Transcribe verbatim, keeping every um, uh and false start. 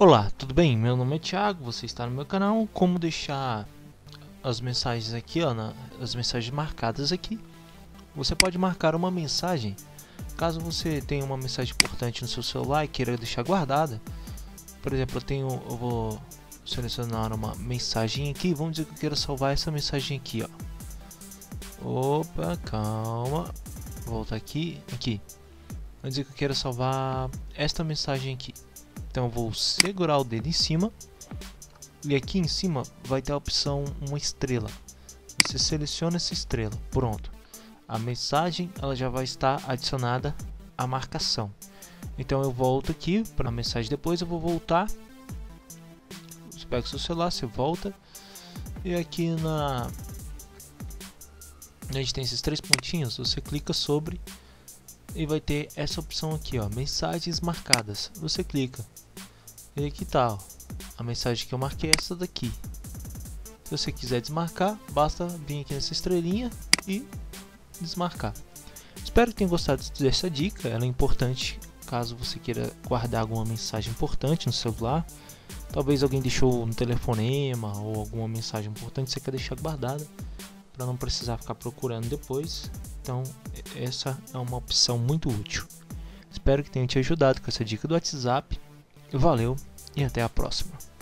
Olá, tudo bem? Meu nome é Thiago, você está no meu canal. Como deixar as mensagens aqui, ó, na, as mensagens marcadas aqui. Você pode marcar uma mensagem, caso você tenha uma mensagem importante no seu celular e queira deixar guardada. Por exemplo, eu, tenho, eu vou selecionar uma mensagem aqui, vamos dizer que eu quero salvar essa mensagem aqui, ó. Opa, calma, vou voltar aqui, aqui. Vamos dizer que eu quero salvar esta mensagem aqui. Então eu vou segurar o dedo em cima e aqui em cima vai ter a opção uma estrela. Você seleciona essa estrela, pronto. A mensagem ela já vai estar adicionada à marcação. Então eu volto aqui para a mensagem depois, eu vou voltar. Você pega o seu celular, você volta e aqui na a gente tem esses três pontinhos, você clica sobre e vai ter essa opção aqui, ó, mensagens marcadas. Você clica e aqui tá, ó, a mensagem que eu marquei é essa daqui. Se você quiser desmarcar, basta vir aqui nessa estrelinha e desmarcar. Espero que tenham gostado dessa dica, ela é importante caso você queira guardar alguma mensagem importante no celular. Talvez alguém deixou no telefonema ou alguma mensagem importante que você quer deixar guardada para não precisar ficar procurando depois. Então essa é uma opção muito útil. Espero que tenha te ajudado com essa dica do WhatsApp. Valeu e até a próxima.